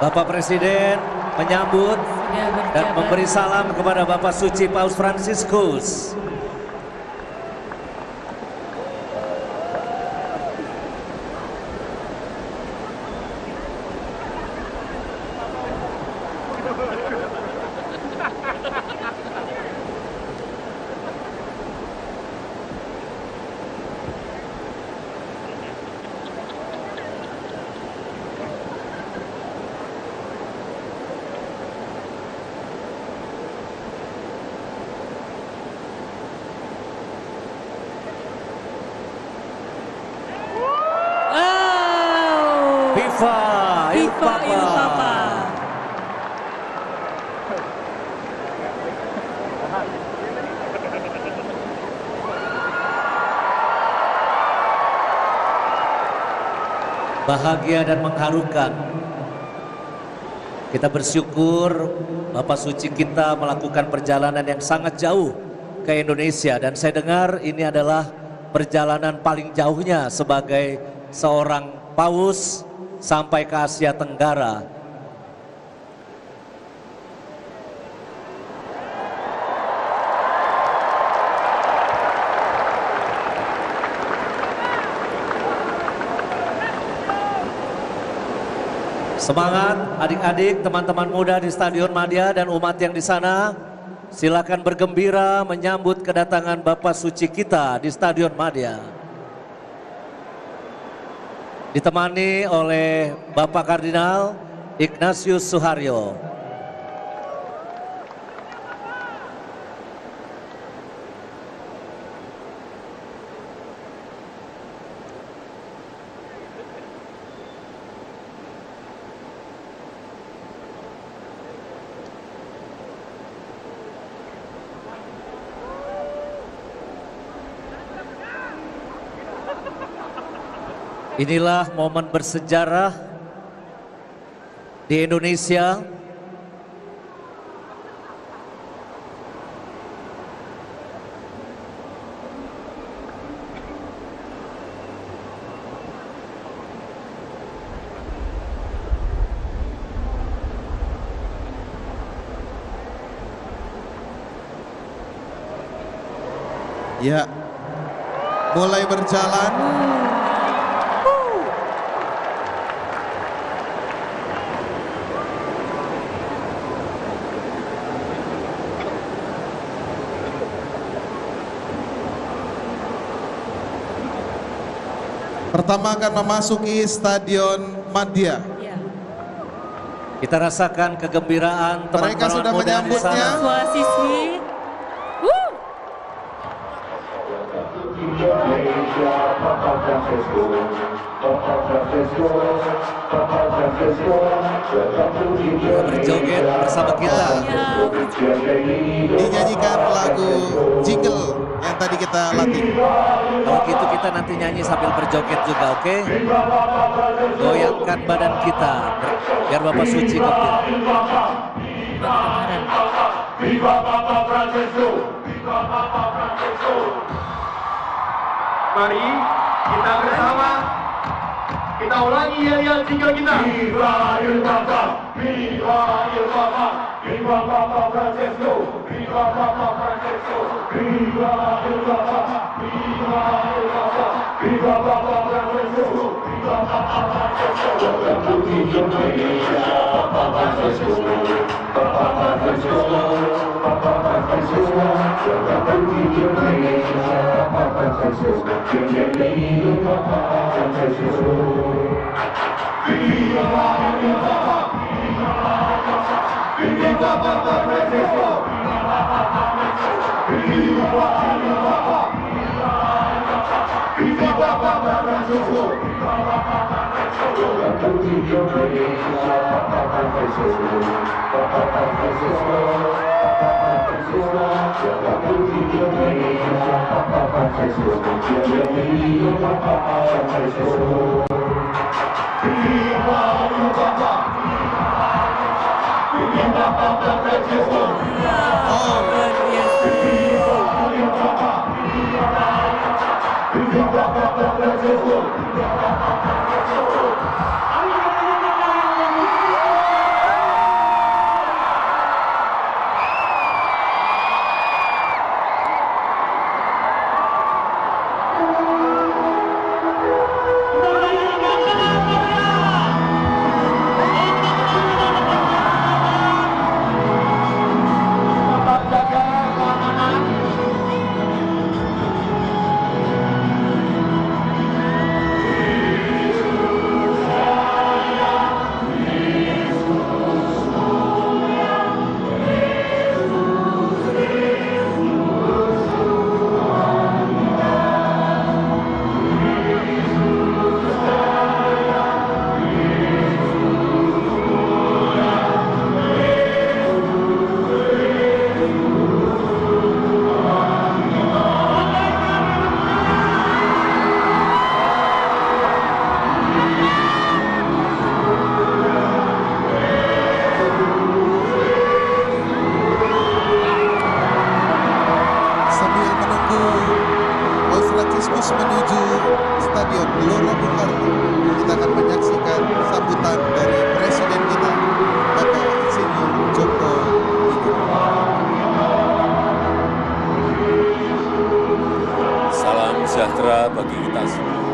Bapak Presiden menyambut dan memberi salam kepada Bapak Suci Paus Fransiskus. Viva il Papa. Bahagia dan mengharukan. Kita bersyukur Bapak Suci kita melakukan perjalanan yang sangat jauh ke Indonesia, dan saya dengar ini adalah perjalanan paling jauhnya sebagai seorang paus sampai ke Asia Tenggara. Semangat adik-adik, teman-teman muda di Stadion Madya dan umat yang di sana. Silakan bergembira menyambut kedatangan Bapak Suci kita di Stadion Madya. Ditemani oleh Bapak Kardinal Ignatius Suharyo. Inilah momen bersejarah di Indonesia. Ya, mulai berjalan. Pertama akan memasuki Stadion Madya. Kita rasakan kegembiraan teman-teman. Mereka sudah menyambutnya. Berjoget bersama kita. Dinyanyikan lagu jingle yang tadi kita latih. Kalau gitu kita nanti nyanyi sambil berjoget juga, oke? Goyangkan badan kita biar Bapak Suci gembira. Viva Papa Fransiskus. Viva Papa Fransiskus. Mari kita bersama, kita ulangi ya jingle kita. Viva il Papa, Viva il Papa, Viva Papa Fransiskus, Viva Papa Fransiskus, Viva il Papa, Viva il Papa, Viva Papa Fransiskus, Viva Papa Fransiskus. Jatuh putih Indonesia, Papa Fransiskus, Papa Fransiskus, Papa Fransiskus. Jatuh putih Indonesia, Papa Fransiskus, Indonesia, Papa Fransiskus. Viva il Papa, Viva Papa, Viva Papa Fransiskus, Viva Papa Fransiskus, Viva il Papa, Viva Papa Fransiskus, Viva Papa Fransiskus, Papa Fransiskus, Papa Fransiskus. terus menuju Stadion Gelora Bung Karno, kita akan menyaksikan sambutan dari Presiden kita, Bapak Insinyur Joko Widodo. Salam sejahtera bagi kita semua.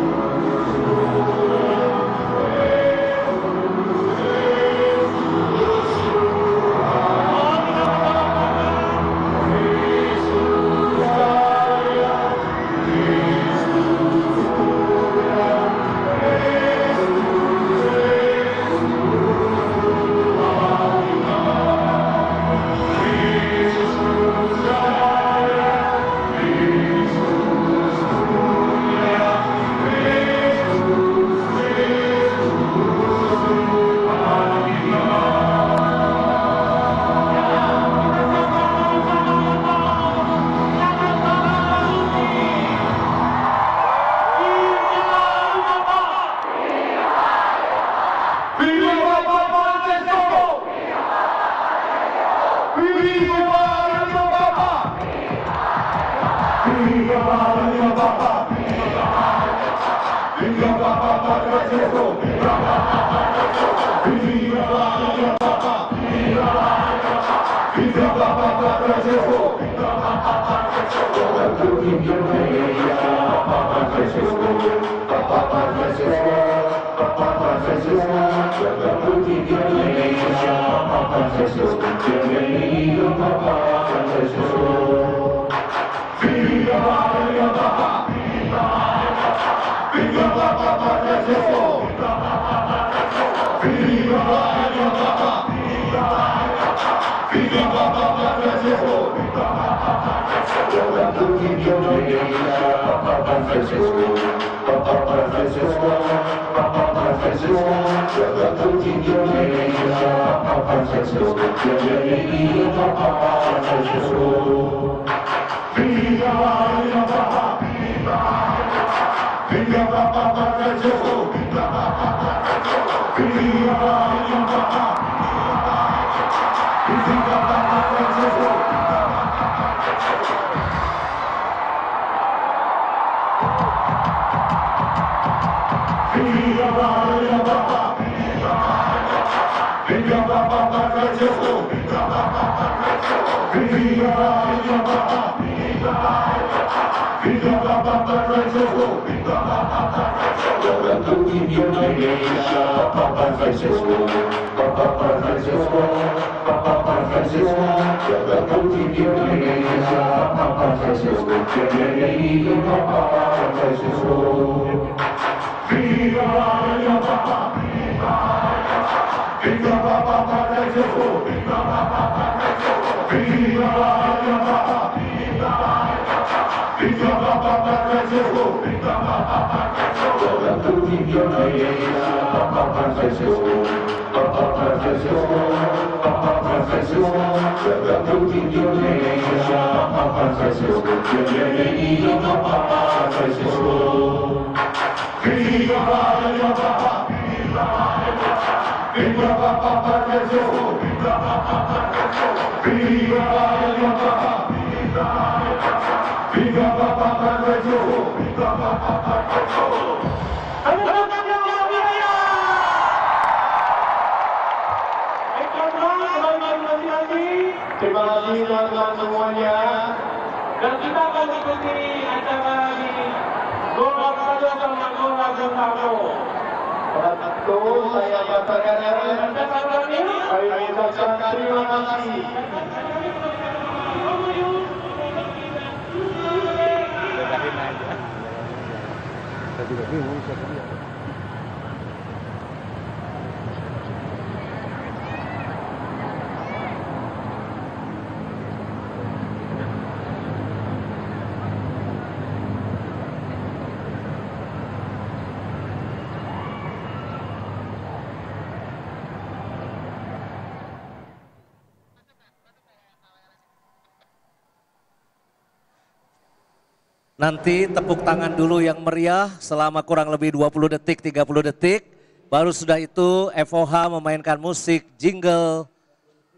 Nanti tepuk tangan dulu yang meriah selama kurang lebih 20 detik, 30 detik. Baru sudah itu FOH memainkan musik, jingle,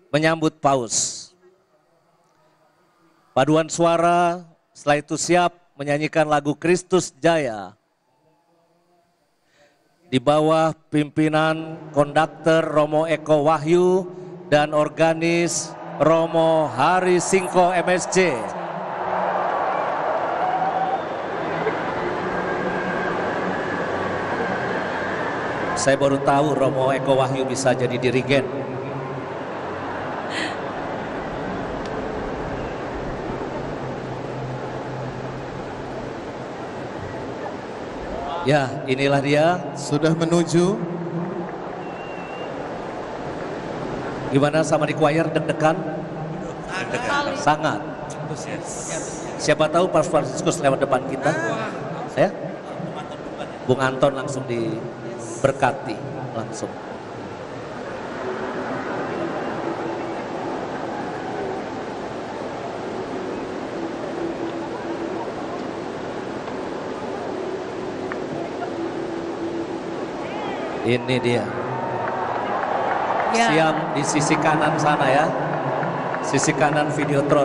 menyambut paus. Paduan suara, setelah itu siap menyanyikan lagu Kristus Jaya di bawah pimpinan konduktor Romo Eko Wahyu dan organis Romo Hari Singko MSC. Saya baru tahu Romo Eko Wahyu bisa jadi dirigen. Ya, inilah dia. Sudah menuju. Gimana sama di choir, deg-degan? Sangat. Siapa tahu Paus Fransiskus lewat depan kita. Ya? Bung Anton langsung diberkati langsung. Ini dia. Ya. Siap di sisi kanan sana ya. Sisi kanan videotron.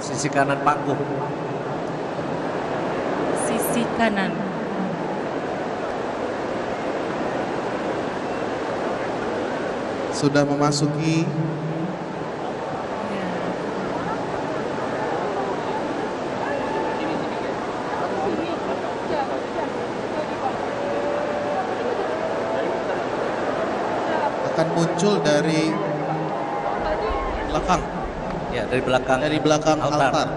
Sisi kanan panggung. Sisi kanan. Sudah memasuki akan muncul dari belakang. Ya, dari belakang altar.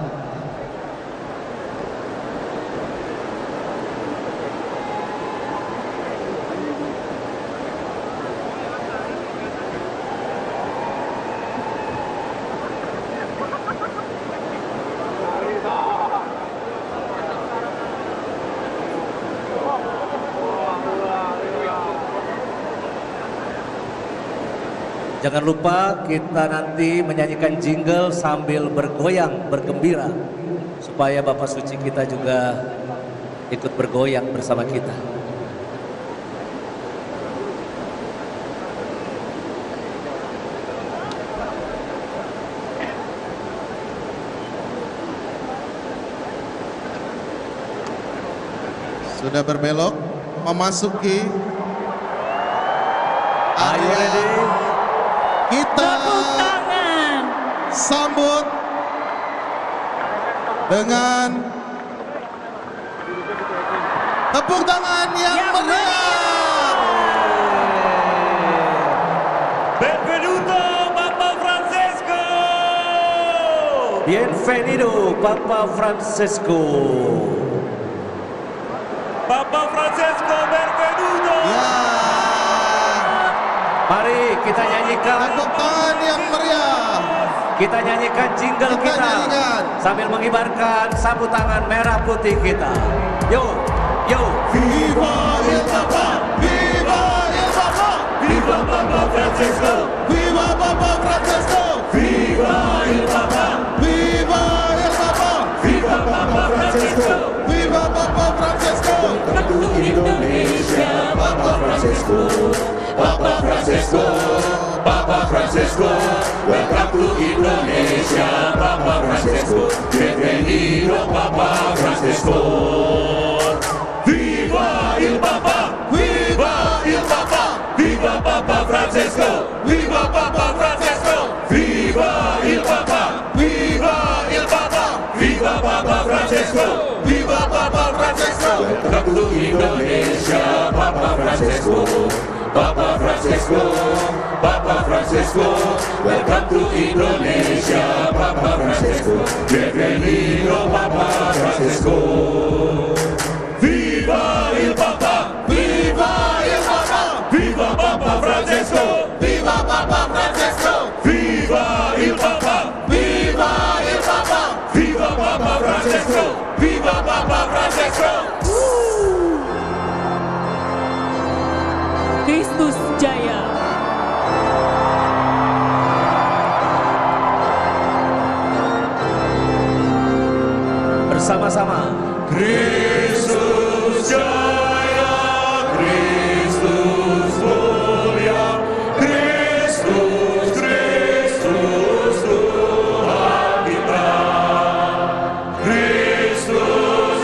Jangan lupa kita nanti menyanyikan jingle sambil bergoyang, bergembira. Supaya Bapak Suci kita juga ikut bergoyang bersama kita. Sudah berbelok, memasuki area. Kita sambut dengan tepuk tangan yang meriah. Benvenuto Papa Fransisco. Bienvenido Papa Fransisco. Papa Fransisco benvenuto. Ya. Mari kita nyanyikan tepuk tangan yang meriah. Kita nyanyikan jingle kita. Sambil mengibarkan sapu tangan merah putih kita. Yo, yo. Viva el Papa, viva el Papa, viva Papa Fransisco, viva Papa Fransisco, viva el Papa, viva el Papa, viva Papa Fransisco, viva Papa Fransisco. Untuk Indonesia, Papa Fransisco. Papa Fransisco, Papa Fransisco, welcome to Indonesia, Papa Fransisco, bienvenido Papa Fransisco. Viva il Papa, viva il Papa, viva Papa Fransisco, viva Papa Fransisco, viva il Papa, viva il Papa, viva Papa Fransisco. Welcome to Indonesia, Papa Fransisco, Papa Fransisco, Papa Fransisco. Welcome to Indonesia, Papa Fransisco, bienvenido Papa Fransisco. Viva il Papa, viva il Papa, viva Papa Fransisco, viva Papa Fransisco, viva il Papa, viva il Papa, viva Papa Fransisco, viva Papa Fransisco. Kristus Jaya. Bersama-sama. Kristus Jaya, Kristus mulia, Kristus, Kristus Tuhan kita, Kristus.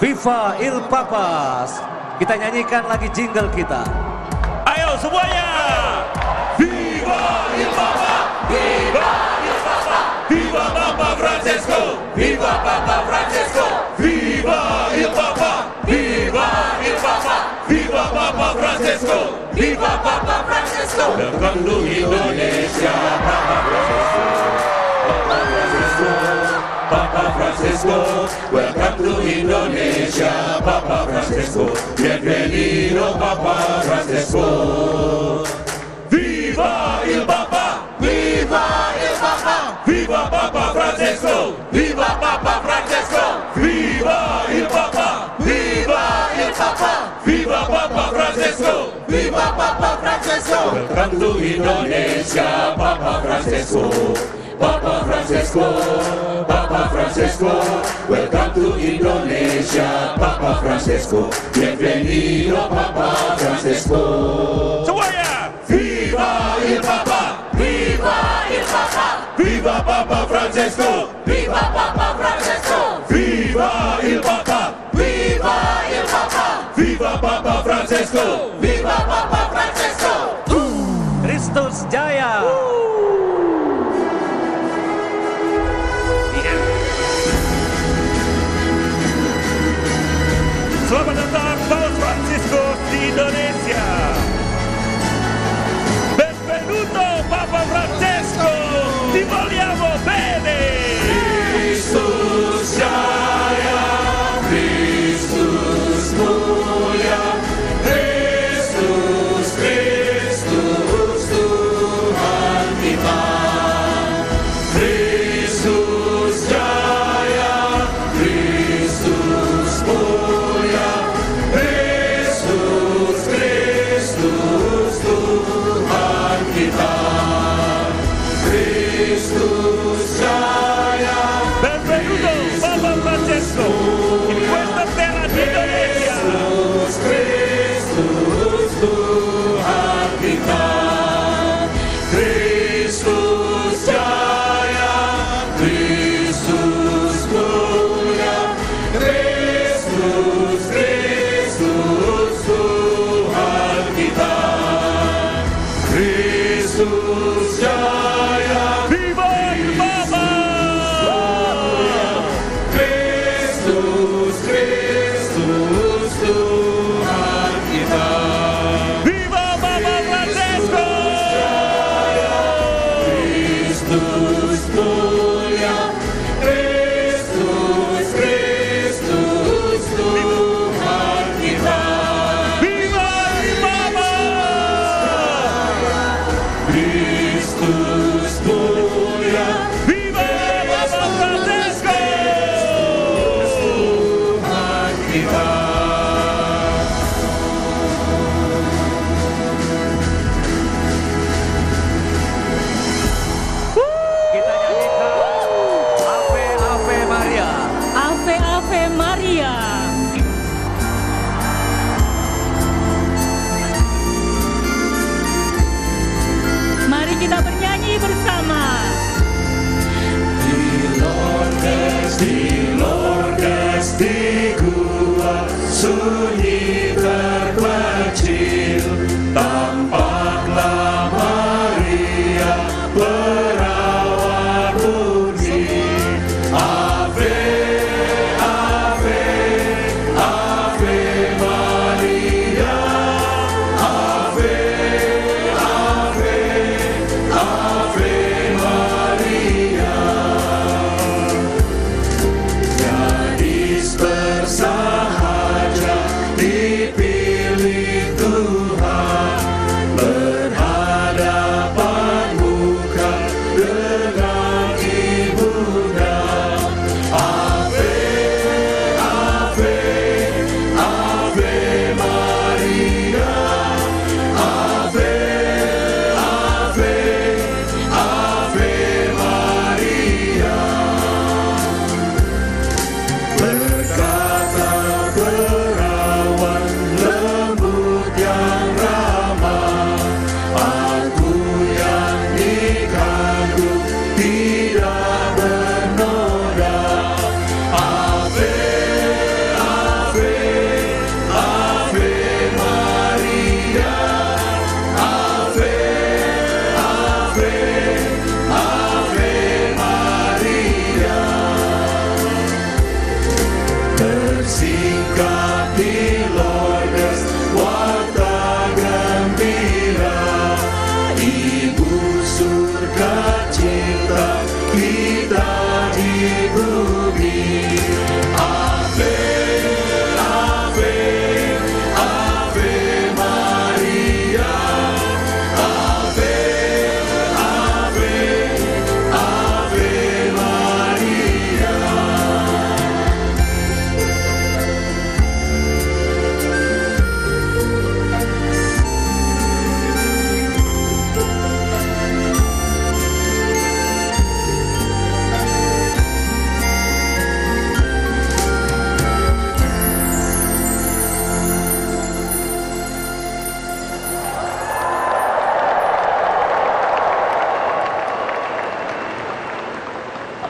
Viva Il Papas. Kita nyanyikan lagi jingle kita. Ayo semuanya. Viva Il Papa, Viva Il Papa, Viva Papa Fransiskus, Viva Papa Fransiskus, Viva Il Papa, Viva Il Papa, Viva Papa Fransiskus, Viva Papa Fransiskus. Dengkandung Indonesia, Papa Fransiskus, Papa Fransiskus, Papa Fransiskus. Welcome to Indonesia, Papa Fransiskus. Bienvenido, Papa Fransiskus. Viva Il Papa, Viva Il Papa, Viva Papa Fransiskus, Viva Papa Fransiskus. Viva Il Papa, Viva Il Papa, Viva Papa Fransiskus, Viva Papa Fransiskus. Welcome to Indonesia, Papa Fransiskus, Papa Fransiskus, Papa Fransiskus. Welcome to Indonesia, Papa Fransiskus. Bienvenido, Papa Fransiskus. Semuanya, Viva Il Papa, Viva Il Papa, Viva Papa Fransiskus, Viva Papa Fransiskus. Viva Il Papa, Viva Il Papa, Viva Papa Fransiskus, Viva Papa Fransiskus. Kristus Jaya. Selamat datang Paus Fransiskus di Indonesia. Benvenuto Papa Fransiskus, ti vogliamo bene. Kristus Jaya, Kristus mulia, Kristus, Kristus Tuhan kita. Kristus Jaya, Kristus mulia. Sunyi terkecil, tampaklah Maria perawat budi. Ave, Ave, Ave Maria, Ave, Ave, Ave Maria. Gadis bersahaja dipilih Tuhan, berhadapan muka dengan ibunda. Ave, Ave, Ave Maria.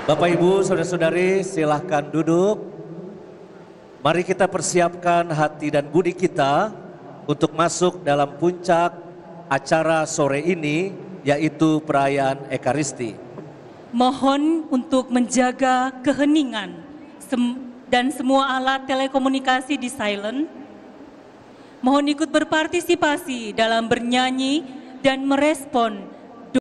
Bapak Ibu, saudara-saudari, silahkan duduk. Mari kita persiapkan hati dan budi kita untuk masuk dalam puncak acara sore ini, yaitu perayaan Ekaristi. Mohon untuk menjaga keheningan dan semua alat telekomunikasi di silent. Mohon ikut berpartisipasi dalam bernyanyi dan merespon